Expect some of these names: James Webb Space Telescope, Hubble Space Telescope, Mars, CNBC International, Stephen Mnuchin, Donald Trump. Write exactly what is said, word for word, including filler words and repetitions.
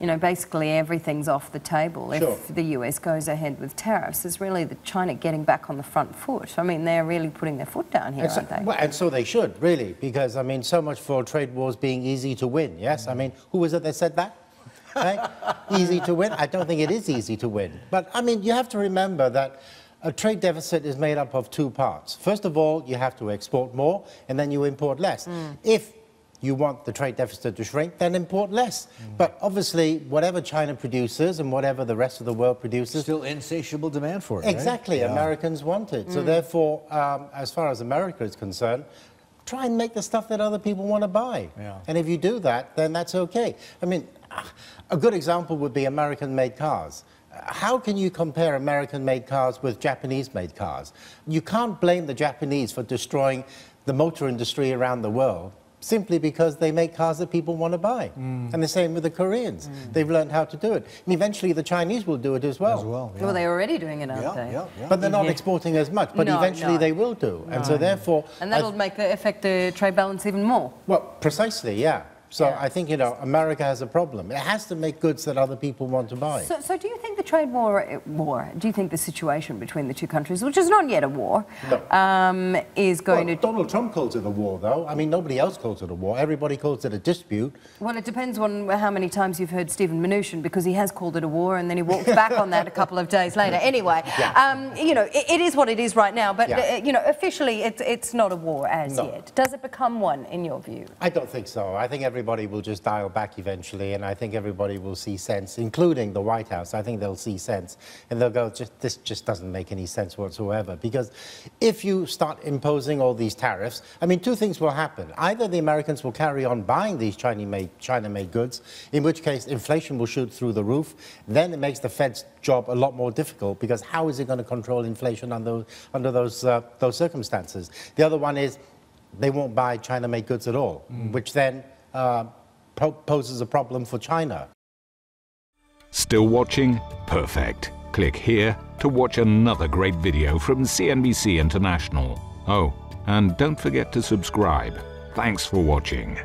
You know, basically everything's off the table if sure. the U S goes ahead with tariffs. It's really the China getting back on the front foot. I mean, they're really putting their foot down here, so, aren't they? Well, and so they should, really, because, I mean, so much for trade wars being easy to win, yes? Mm. I mean, who was it that said that? Right? Easy to win? I don't think it is easy to win. But, I mean, you have to remember that a trade deficit is made up of two parts. First of all, you have to export more, and then you import less. Mm. If you want the trade deficit to shrink, then import less. Mm. But obviously, whatever China produces and whatever the rest of the world produces... Still insatiable demand for it, exactly. Right? Yeah. Americans want it. Mm. So therefore, um, as far as America is concerned, try and make the stuff that other people want to buy. Yeah. And if you do that, then that's okay. I mean, a good example would be American-made cars. How can you compare American-made cars with Japanese-made cars? You can't blame the Japanese for destroying the motor industry around the world simply because they make cars that people want to buy. Mm. And the same with the Koreans. Mm. They've learned how to do it. And eventually the Chinese will do it as well. As well, yeah. Well, they're already doing it, aren't yeah, they? Yeah, yeah. But they're not yeah. exporting as much, but no, eventually no. they will do. No. And so therefore... And that'll th make the, affect the trade balance even more. Well, precisely, yeah. So yeah. I think, you know, America has a problem. It has to make goods that other people want to buy. So, so do you think the trade war, war, do you think the situation between the two countries, which is not yet a war, no. um, is going well, to... Donald Trump calls it a war, though. I mean, nobody else calls it a war. Everybody calls it a dispute. Well, it depends on how many times you've heard Stephen Mnuchin, because he has called it a war, and then he walked back on that a couple of days later. Anyway, yeah. um, you know, it, it is what it is right now, but, yeah. uh, you know, officially it's, it's not a war as no. yet. Does it become one, in your view? I don't think so. I think everybody... Everybody will just dial back eventually, and I think everybody will see sense, including the White House. I think they'll see sense, and they'll go, just, this just doesn't make any sense whatsoever. Because if you start imposing all these tariffs, I mean, two things will happen. Either the Americans will carry on buying these China-made China-made goods, in which case inflation will shoot through the roof. Then it makes the Fed's job a lot more difficult, because how is it going to control inflation under, under those, uh, those circumstances? The other one is they won't buy China-made goods at all, mm. which then... Uh, poses a problem for China. Still watching? Perfect. Click here to watch another great video from C N B C International. Oh, and don't forget to subscribe. Thanks for watching.